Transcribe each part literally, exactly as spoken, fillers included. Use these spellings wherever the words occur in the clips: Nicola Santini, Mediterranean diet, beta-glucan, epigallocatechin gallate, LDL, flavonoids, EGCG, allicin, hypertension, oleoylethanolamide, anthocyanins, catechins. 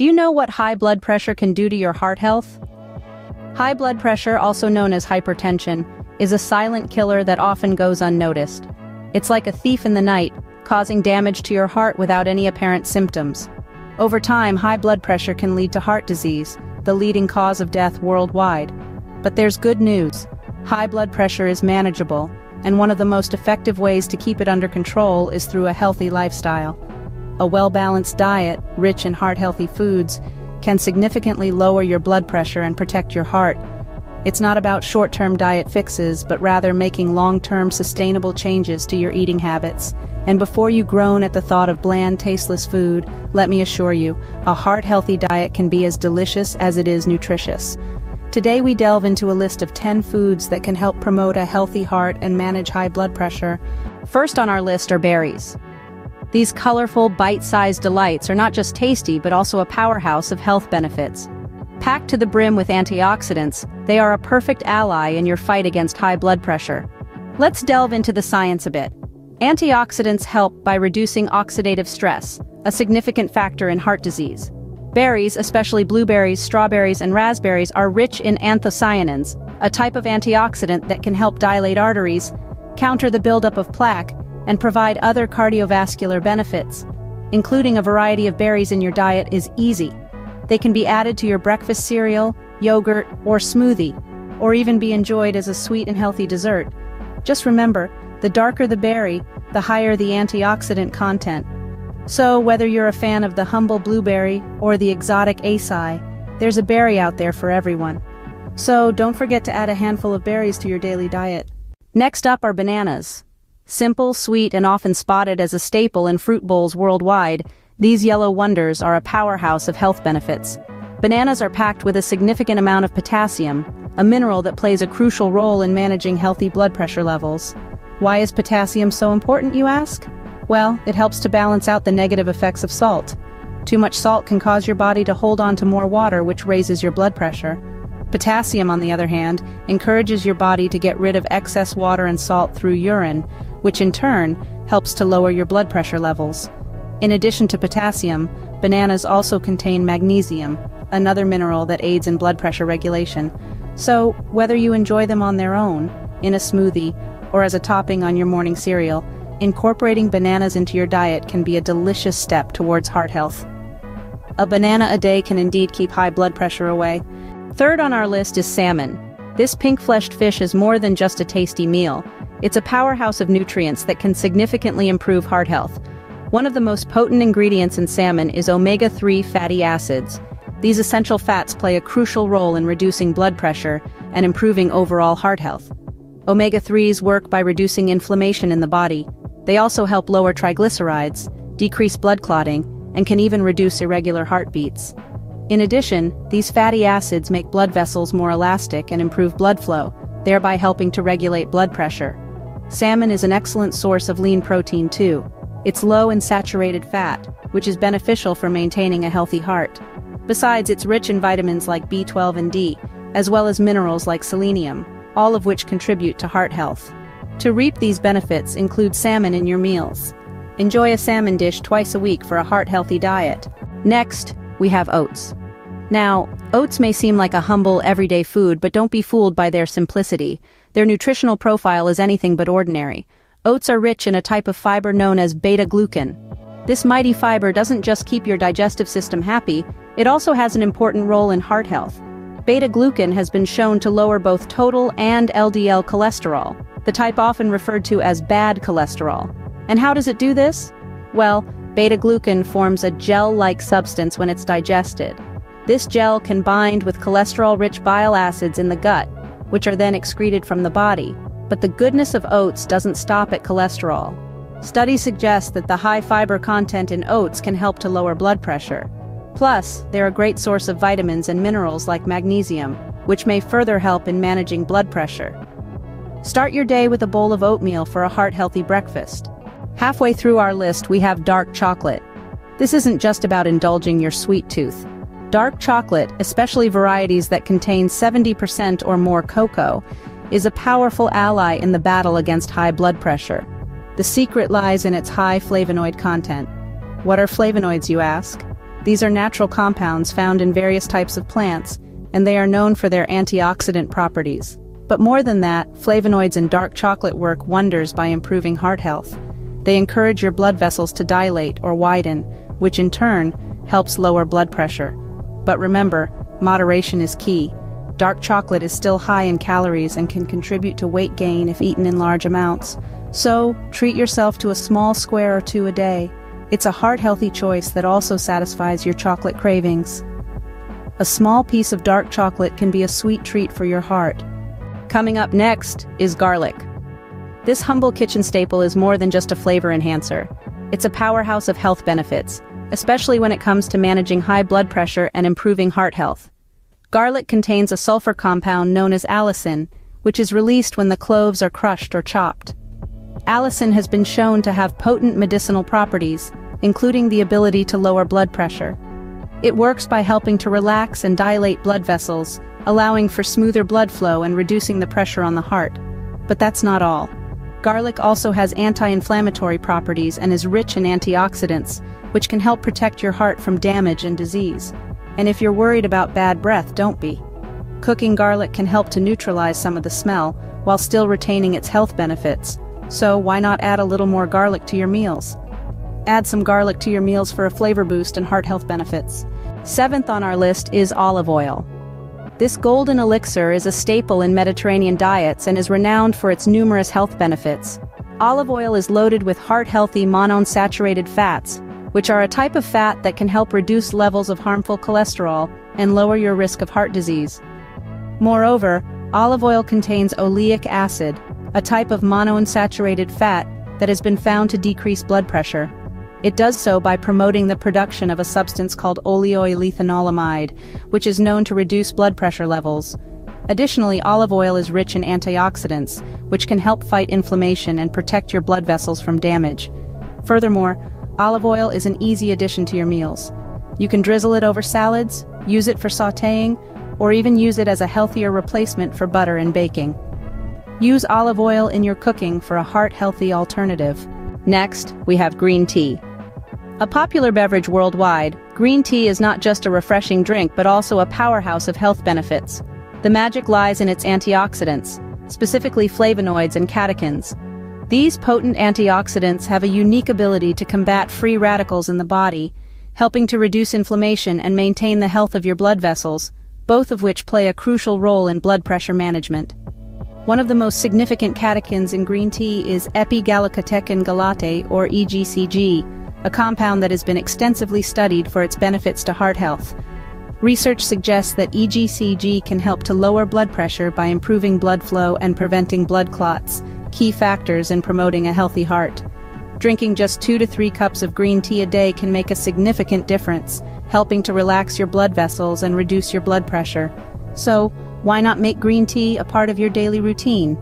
Do you know what high blood pressure can do to your heart health? High blood pressure, also known as hypertension, is a silent killer that often goes unnoticed. It's like a thief in the night, causing damage to your heart without any apparent symptoms. Over time, high blood pressure can lead to heart disease, the leading cause of death worldwide. But there's good news. High blood pressure is manageable, and one of the most effective ways to keep it under control is through a healthy lifestyle. A well-balanced diet, rich in heart-healthy foods, can significantly lower your blood pressure and protect your heart. It's not about short-term diet fixes, but rather making long-term sustainable changes to your eating habits. And before you groan at the thought of bland, tasteless food, let me assure you, a heart-healthy diet can be as delicious as it is nutritious. Today we delve into a list of ten foods that can help promote a healthy heart and manage high blood pressure. First on our list are berries. These colorful, bite-sized delights are not just tasty but also a powerhouse of health benefits. Packed to the brim with antioxidants, they are a perfect ally in your fight against high blood pressure. Let's delve into the science a bit. Antioxidants help by reducing oxidative stress, a significant factor in heart disease. Berries, especially blueberries, strawberries, and raspberries, are rich in anthocyanins, a type of antioxidant that can help dilate arteries, counter the buildup of plaque, and provide other cardiovascular benefits. Including a variety of berries in your diet is easy. They can be added to your breakfast cereal, yogurt, or smoothie, or even be enjoyed as a sweet and healthy dessert. Just remember, the darker the berry, the higher the antioxidant content. So, whether you're a fan of the humble blueberry or the exotic acai, there's a berry out there for everyone. So, don't forget to add a handful of berries to your daily diet. Next up are bananas. Simple, sweet, and often spotted as a staple in fruit bowls worldwide, these yellow wonders are a powerhouse of health benefits. Bananas are packed with a significant amount of potassium, a mineral that plays a crucial role in managing healthy blood pressure levels. Why is potassium so important, you ask? Well, it helps to balance out the negative effects of salt. Too much salt can cause your body to hold on to more water, which raises your blood pressure. Potassium, on the other hand, encourages your body to get rid of excess water and salt through urine, which in turn helps to lower your blood pressure levels. In addition to potassium, bananas also contain magnesium, another mineral that aids in blood pressure regulation. So, whether you enjoy them on their own, in a smoothie, or as a topping on your morning cereal, incorporating bananas into your diet can be a delicious step towards heart health. A banana a day can indeed keep high blood pressure away. Third on our list is salmon. This pink-fleshed fish is more than just a tasty meal. It's a powerhouse of nutrients that can significantly improve heart health. One of the most potent ingredients in salmon is omega three fatty acids. These essential fats play a crucial role in reducing blood pressure and improving overall heart health. omega threes work by reducing inflammation in the body. They also help lower triglycerides, decrease blood clotting, and can even reduce irregular heartbeats. In addition, these fatty acids make blood vessels more elastic and improve blood flow, thereby helping to regulate blood pressure. Salmon is an excellent source of lean protein too. It's low in saturated fat, which is beneficial for maintaining a healthy heart. Besides, it's rich in vitamins like B twelve and D, as well as minerals like selenium, all of which contribute to heart health. To reap these benefits, include salmon in your meals. Enjoy a salmon dish twice a week for a heart-healthy diet. Next, we have oats. Now, oats may seem like a humble, everyday food, but don't be fooled by their simplicity. Their nutritional profile is anything but ordinary. Oats are rich in a type of fiber known as beta-glucan. This mighty fiber doesn't just keep your digestive system happy, it also has an important role in heart health. Beta-glucan has been shown to lower both total and L D L cholesterol, the type often referred to as bad cholesterol. And how does it do this? Well, beta-glucan forms a gel-like substance when it's digested. This gel can bind with cholesterol-rich bile acids in the gut, which are then excreted from the body. But the goodness of oats doesn't stop at cholesterol. Studies suggest that the high fiber content in oats can help to lower blood pressure. Plus, they're a great source of vitamins and minerals like magnesium, which may further help in managing blood pressure. Start your day with a bowl of oatmeal for a heart-healthy breakfast. Halfway through our list, we have dark chocolate. This isn't just about indulging your sweet tooth. Dark chocolate, especially varieties that contain seventy percent or more cocoa, is a powerful ally in the battle against high blood pressure. The secret lies in its high flavonoid content. What are flavonoids, you ask? These are natural compounds found in various types of plants, and they are known for their antioxidant properties. But more than that, flavonoids in dark chocolate work wonders by improving heart health. They encourage your blood vessels to dilate or widen, which in turn helps lower blood pressure. But remember, moderation is key. Dark chocolate is still high in calories and can contribute to weight gain if eaten in large amounts. So, treat yourself to a small square or two a day. It's a heart-healthy choice that also satisfies your chocolate cravings. A small piece of dark chocolate can be a sweet treat for your heart. Coming up next is garlic. This humble kitchen staple is more than just a flavor enhancer. It's a powerhouse of health benefits, especially when it comes to managing high blood pressure and improving heart health. Garlic contains a sulfur compound known as allicin, which is released when the cloves are crushed or chopped. Allicin has been shown to have potent medicinal properties, including the ability to lower blood pressure. It works by helping to relax and dilate blood vessels, allowing for smoother blood flow and reducing the pressure on the heart. But that's not all. Garlic also has anti-inflammatory properties and is rich in antioxidants, which can help protect your heart from damage and disease. And if you're worried about bad breath, don't be. Cooking garlic can help to neutralize some of the smell, while still retaining its health benefits. So why not add a little more garlic to your meals? Add some garlic to your meals for a flavor boost and heart health benefits. Seventh on our list is olive oil. This golden elixir is a staple in Mediterranean diets and is renowned for its numerous health benefits. Olive oil is loaded with heart-healthy monounsaturated fats, which are a type of fat that can help reduce levels of harmful cholesterol and lower your risk of heart disease. Moreover, olive oil contains oleic acid, a type of monounsaturated fat that has been found to decrease blood pressure. It does so by promoting the production of a substance called oleoylethanolamide, which is known to reduce blood pressure levels. Additionally, olive oil is rich in antioxidants, which can help fight inflammation and protect your blood vessels from damage. Furthermore, olive oil is an easy addition to your meals. You can drizzle it over salads, use it for sautéing, or even use it as a healthier replacement for butter and baking. Use olive oil in your cooking for a heart-healthy alternative. Next, we have green tea. A popular beverage worldwide, green tea is not just a refreshing drink but also a powerhouse of health benefits. The magic lies in its antioxidants, specifically flavonoids and catechins. These potent antioxidants have a unique ability to combat free radicals in the body, helping to reduce inflammation and maintain the health of your blood vessels, both of which play a crucial role in blood pressure management. One of the most significant catechins in green tea is epigallocatechin gallate, or E G C G, a compound that has been extensively studied for its benefits to heart health. Research suggests that E G C G can help to lower blood pressure by improving blood flow and preventing blood clots, key factors in promoting a healthy heart. Drinking just two to three cups of green tea a day can make a significant difference, helping to relax your blood vessels and reduce your blood pressure. So, why not make green tea a part of your daily routine?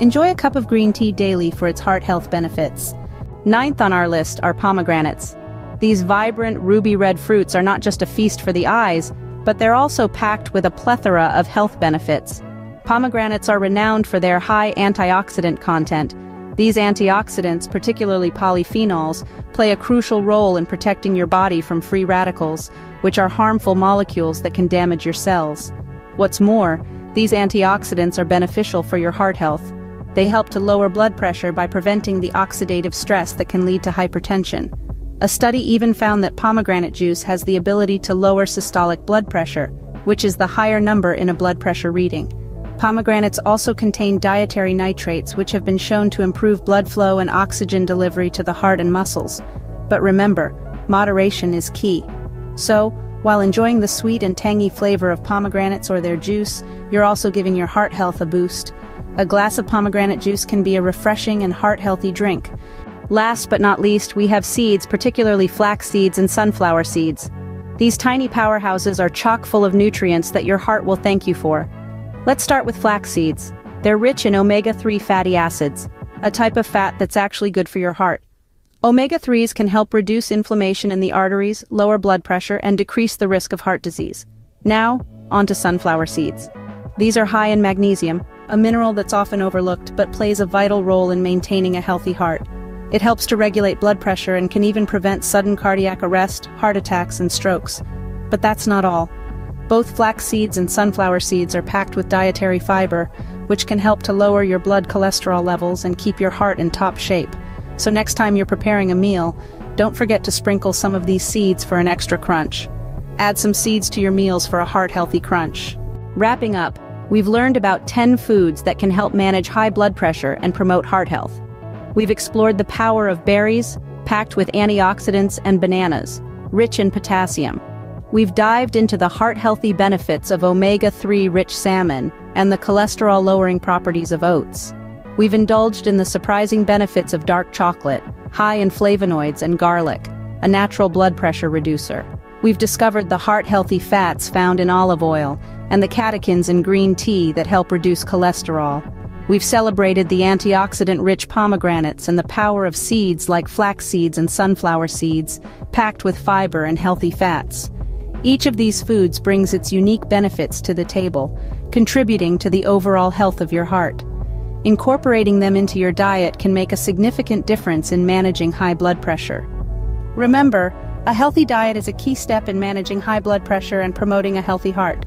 Enjoy a cup of green tea daily for its heart health benefits. Ninth on our list are pomegranates. These vibrant ruby red fruits are not just a feast for the eyes, but they're also packed with a plethora of health benefits. Pomegranates are renowned for their high antioxidant content. These antioxidants, particularly polyphenols, play a crucial role in protecting your body from free radicals, which are harmful molecules that can damage your cells. What's more, these antioxidants are beneficial for your heart health. They help to lower blood pressure by preventing the oxidative stress that can lead to hypertension. A study even found that pomegranate juice has the ability to lower systolic blood pressure, which is the higher number in a blood pressure reading. Pomegranates also contain dietary nitrates, which have been shown to improve blood flow and oxygen delivery to the heart and muscles. But remember, moderation is key. So, while enjoying the sweet and tangy flavor of pomegranates or their juice, you're also giving your heart health a boost. A glass of pomegranate juice can be a refreshing and heart-healthy drink. Last but not least, we have seeds, particularly flax seeds and sunflower seeds. These tiny powerhouses are chock full of nutrients that your heart will thank you for. Let's start with flax seeds. They're rich in omega three fatty acids, a type of fat that's actually good for your heart. omega threes can help reduce inflammation in the arteries, lower blood pressure, and decrease the risk of heart disease. Now, on to sunflower seeds. These are high in magnesium, a mineral that's often overlooked but plays a vital role in maintaining a healthy heart. It helps to regulate blood pressure and can even prevent sudden cardiac arrest, heart attacks, and strokes. But that's not all. Both flax seeds and sunflower seeds are packed with dietary fiber, which can help to lower your blood cholesterol levels and keep your heart in top shape. So next time you're preparing a meal, don't forget to sprinkle some of these seeds for an extra crunch. Add some seeds to your meals for a heart-healthy crunch. Wrapping up, we've learned about ten foods that can help manage high blood pressure and promote heart health. We've explored the power of berries, packed with antioxidants, and bananas, rich in potassium. We've dived into the heart-healthy benefits of omega three rich salmon and the cholesterol-lowering properties of oats. We've indulged in the surprising benefits of dark chocolate, high in flavonoids, and garlic, a natural blood pressure reducer. We've discovered the heart-healthy fats found in olive oil and the catechins in green tea that help reduce cholesterol. We've celebrated the antioxidant-rich pomegranates and the power of seeds like flax seeds and sunflower seeds, packed with fiber and healthy fats. Each of these foods brings its unique benefits to the table, contributing to the overall health of your heart. Incorporating them into your diet can make a significant difference in managing high blood pressure. Remember, a healthy diet is a key step in managing high blood pressure and promoting a healthy heart.